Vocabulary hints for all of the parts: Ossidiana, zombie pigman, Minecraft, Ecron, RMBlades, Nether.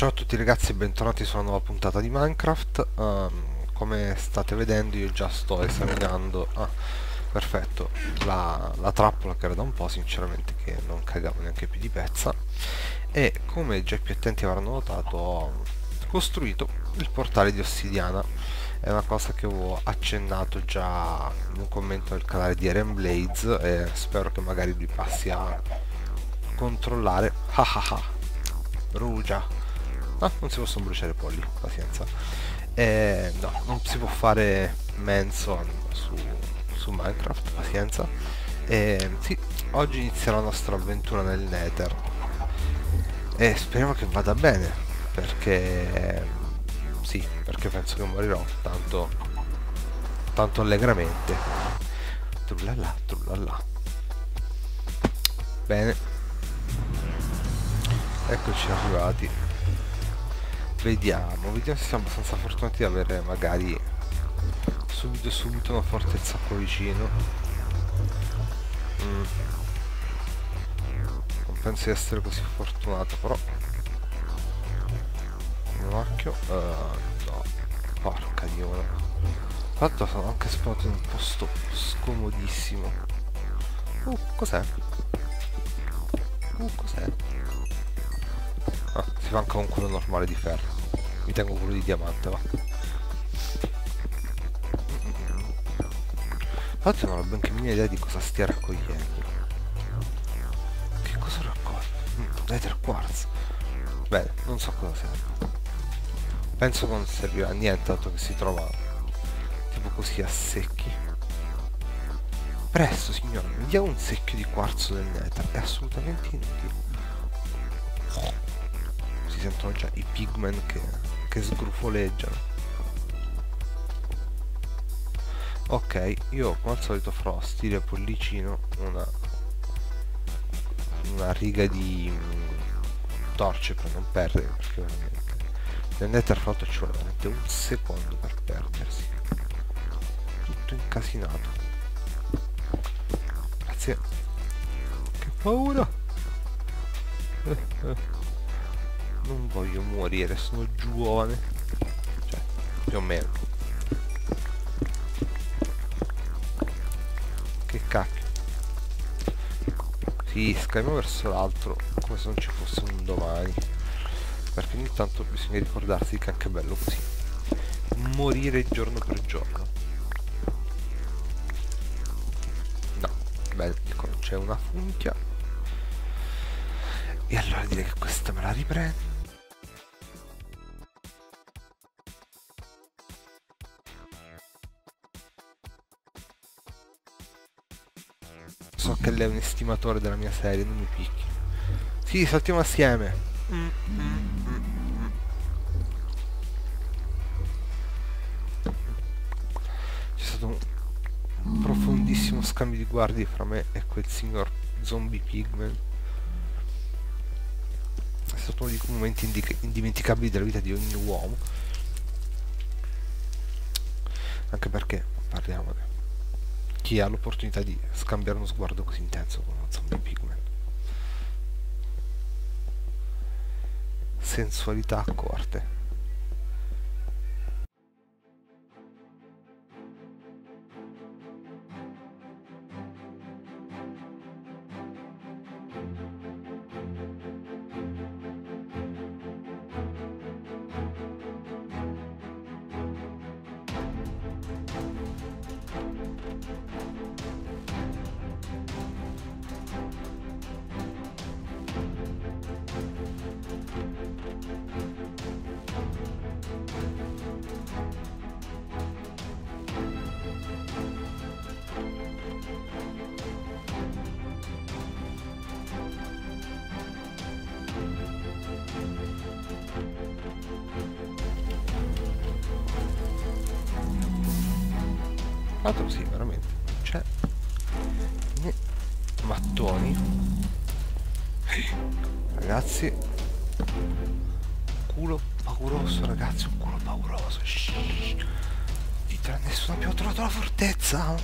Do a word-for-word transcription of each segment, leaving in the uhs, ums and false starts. Ciao a tutti ragazzi e bentornati su una nuova puntata di Minecraft. Um, come state vedendo io già sto esaminando ah, perfetto, la, la trappola, che era da un po' sinceramente che non cagavo neanche più di pezza, e come già i più attenti avranno notato ho costruito il portale di Ossidiana. È una cosa che avevo accennato già in un commento del canale di RMBlades e spero che magari lui passi a controllare. Rugia. Ah, non si possono bruciare polli, pazienza. Eh, no, non si può fare menson su, su Minecraft, pazienza. Eh, sì, oggi inizia la nostra avventura nel Nether. E eh, speriamo che vada bene, perché... Sì, perché penso che morirò tanto... tanto allegramente. Trullala, trullala. Bene. Eccoci arrivati. Vediamo, vediamo se siamo abbastanza fortunati di avere magari subito subito una fortezza qua vicino. Mm. Non penso di essere così fortunato, però. Un occhio. Uh, no. Porca di ora. Tra l'altro sono anche spawnato in un posto scomodissimo. Uh, cos'è? Uh, cos'è? Ah, si fa anche con quello normale di ferro. Mi tengo quello di diamante, va. Infatti non ho benché minima idea di cosa stia raccogliendo. Che cosa raccolgo? Nether quartz. Bene, non so cosa serve. Penso che non servirà a niente, dato che si trova tipo così a secchi. Presto signore, mi dia un secchio di quarzo del Nether. È assolutamente inutile. Si sentono già i pigmen che, che sgrufoleggiano. Ok, io come al solito farò stile pollicino una, una riga di mh, torce per non perdere, perché veramente nel Nether fatto ci vuole veramente un secondo per perdersi. Tutto incasinato. Grazie. Che paura! Eh, eh. Non voglio morire, sono giovane. Cioè, più o meno. Che cacchio. Sì, scaviamo verso l'altro, come se non ci fosse un domani. Perché ogni tanto bisogna ricordarsi che anche è bello così. Morire giorno per giorno. No, beh, c'è una funchia. E allora direi che questa me la riprendo. So che lei è un estimatore della mia serie, non mi picchi. Sì, saltiamo assieme. Mm, mm, mm, mm. C'è stato un, un profondissimo scambio di guardie fra me e quel signor zombie pigman. È stato uno di quei momenti indimenticabili della vita di ogni uomo. Anche perché, parliamone, chi ha l'opportunità di scambiare uno sguardo così intenso con uno zombie pigman? Sensualità a corte. Altro sì, veramente, non c'è né mattoni. Ragazzi, culo pauroso, ragazzi, un culo pauroso. Shhh. Dite a nessuno abbiamo trovato la fortezza.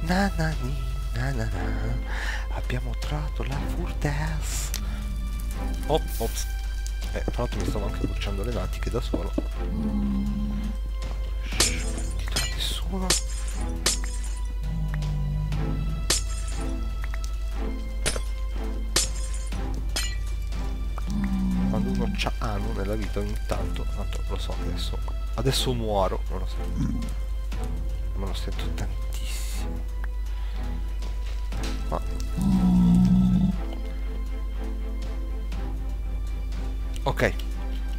Na na ni, na na na. Abbiamo trovato la fortezza. Ops, ops. Eh, tra l'altro mi stavo anche bruciando le natiche da solo. Non riesco a dimenticare nessuno. Quando uno c'ha anu nella vita ogni tanto, tanto lo so che adesso, adesso muoro, non lo sento. Me lo sento tantissimo. Ma... ok,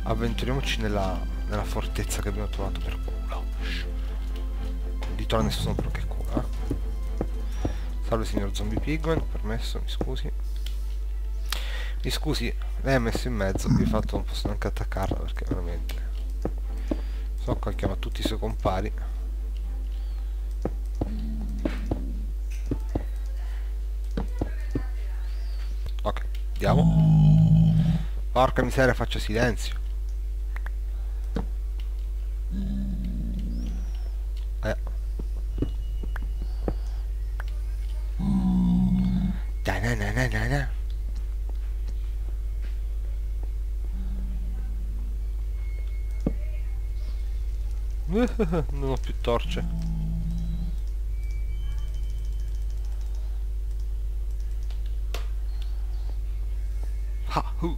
avventuriamoci nella, nella fortezza che abbiamo trovato per Kulash. Non dico a nessuno però che cura. Salve signor Zombie Pigman, permesso, mi scusi. Mi scusi, lei ha messo in mezzo, di fatto non posso neanche attaccarla perché veramente... so qua chiama tutti i suoi compari. Ok, andiamo. Porca miseria, faccio silenzio. Eh. Da na na na na na. Non ho più torce. Ha, hu.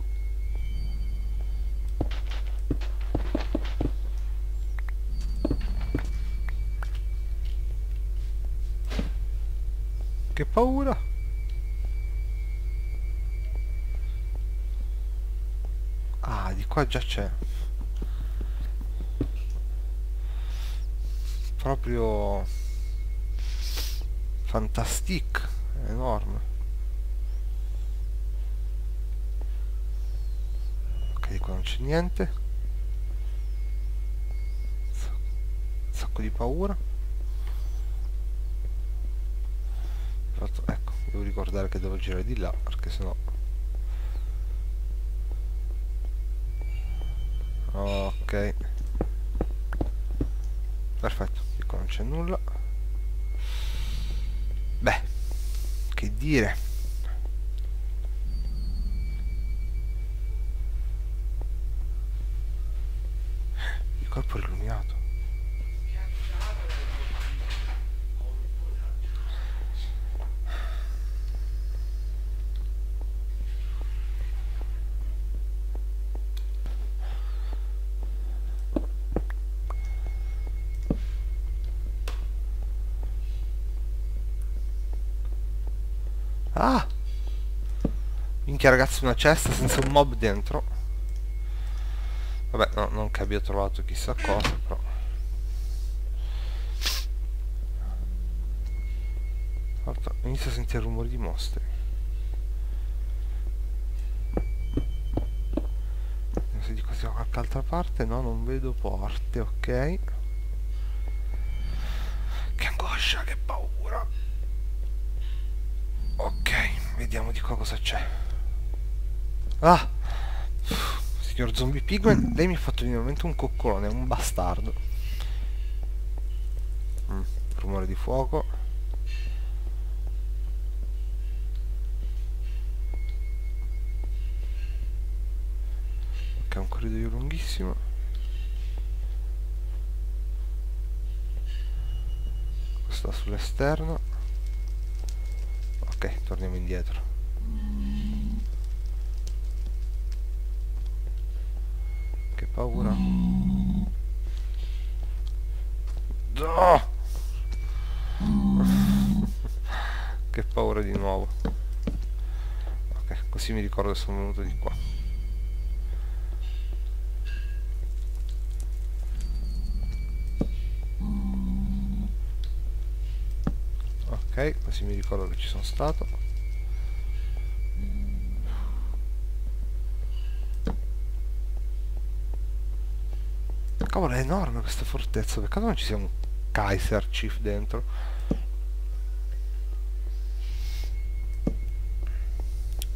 Che paura! Ah, di qua già c'è. Proprio... fantastic, enorme. Ok, di qua non c'è niente. Un sacco di paura. Ecco, devo ricordare che devo girare di là perché sennò... ok, perfetto, di qua non c'è nulla. Beh, che dire, il corpo è illuminato. Ah! Minchia ragazzi, una cesta senza un mob dentro. Vabbè, no, non che abbia trovato chissà cosa, però... guarda, inizio a sentire il rumore di mostri. Non si dico da qualche altra parte, no, non vedo porte, ok. Che angoscia, che paura. Ok, vediamo di qua cosa c'è. Ah! Signor Zombie Pigman, lei mi ha fatto venire in mente un coccolone, un bastardo. Mm, rumore di fuoco. Ok, un corridoio lunghissimo. Questo sull'esterno. Ok, torniamo indietro. Che paura. Oh! Che paura di nuovo. Ok, così mi ricordo che sono venuto di qua. Ok, così mi ricordo che ci sono stato. Cavolo, è enorme questa fortezza, peccato non ci sia un Kaiser Chief dentro.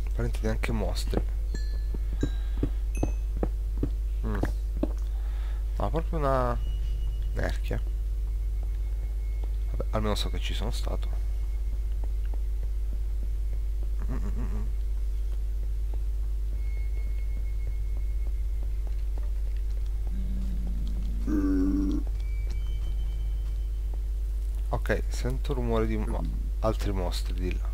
Apparenti neanche mostri. Mm. Ma proprio una nerchia. Vabbè, almeno so che ci sono stato. Mm-mm-mm. Ok, sento rumore di mo altri mostri di là.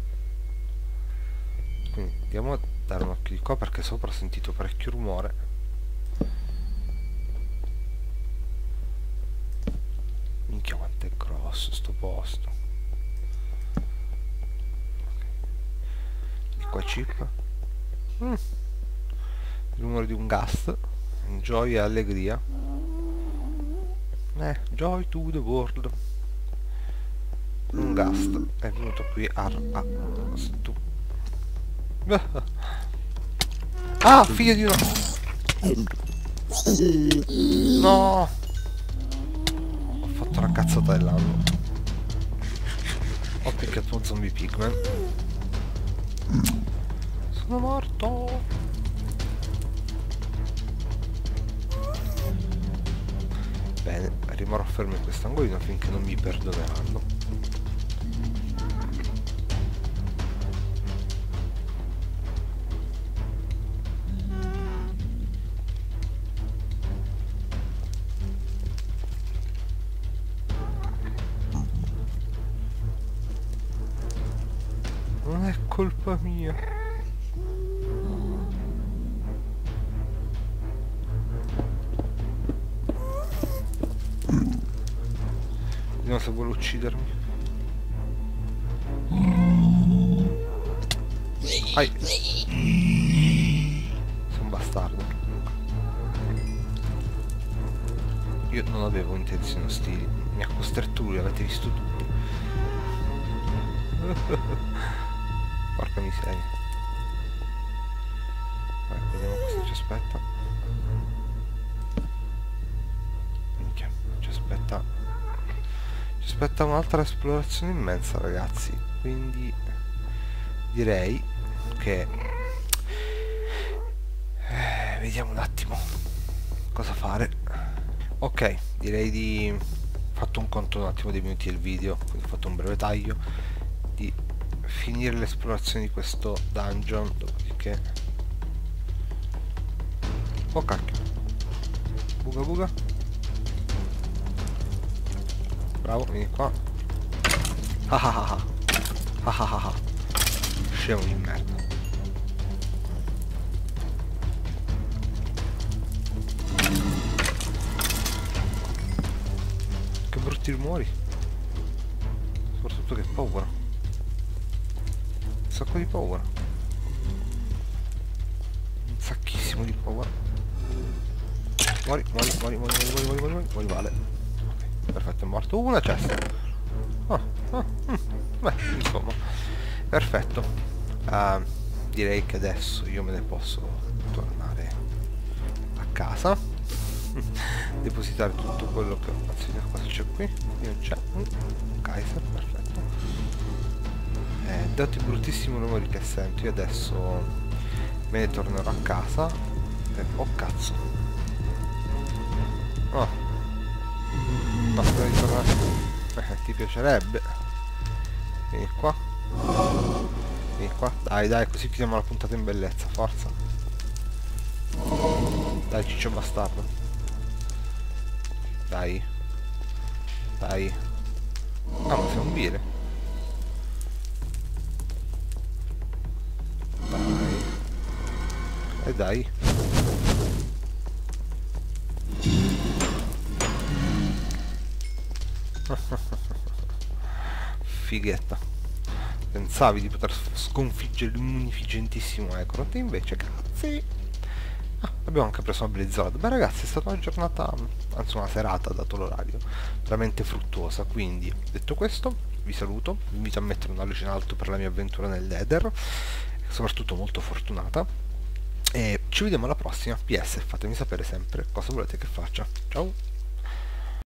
Quindi andiamo a dare un occhio di qua, perché sopra ho sentito parecchio rumore. Minchia, quanto è grosso sto posto. Okay. Di qua chip. Mm. Il rumore di un gas. Gioia e allegria. Eh, joy to the world. Un gast è venuto qui a... a stu... Ah, figlio di una... No! Ho fatto una cazzata dell'anno. Ho picchiato un zombie pigman. Sono morto! Bene, rimarrò fermo in quest'angolino finché non mi perdoneranno. Non è colpa mia. Vediamo se vuole uccidermi. Ai. Sono un bastardo. Io non avevo intenzione, sti... mi ha costretto lui, l'avete visto tutti. Porca miseria. Ecco, vediamo cosa ci aspetta. Minchia, ci aspetta. Ci aspetta un'altra esplorazione immensa, ragazzi. Quindi direi che eh, vediamo un attimo cosa fare. Ok, direi di... ho fatto un conto un attimo dei minuti del video, quindi ho fatto un breve taglio di finire l'esplorazione di questo dungeon, dopodiché... oh cacchio, buga buga, bravo, vieni qua. Ah ah ah ah ah ah ah, scemo di merda. Che brutti rumori, soprattutto che paura, un sacco di paura, un sacchissimo di paura. Muori, muori, muori, muori, muori, muori, muori, muori, muori, vale. Okay, perfetto, è morto una cesta. Oh, oh, mm, beh, insomma, perfetto. Uh, direi che adesso io me ne posso tornare a casa. Depositare tutto quello che... anzi, cosa c'è qui? Qui non c'è un Kaiser, perfetto. Eh, dato il bruttissimo rumore che sento, io adesso me ne tornerò a casa e... oh cazzo, oh, ma spero di tornare. Eh, ti piacerebbe? Vieni qua, vieni qua, dai dai, così chiudiamo la puntata in bellezza, forza, dai ciccio bastardo, dai dai. Ah, ma sei un vile. E eh dai. Fighetta. Pensavi di poter sconfiggere l'munificentissimo Ecron, e invece cazzi. Ah, abbiamo anche preso una blizzard. Beh ragazzi, è stata una giornata, anzi una serata dato l'orario, veramente fruttuosa. Quindi detto questo, vi saluto, vi invito a mettere un alluce in alto per la mia avventura nel Nether, soprattutto molto fortunata. E ci vediamo alla prossima. P S, fatemi sapere sempre cosa volete che faccia. Ciao!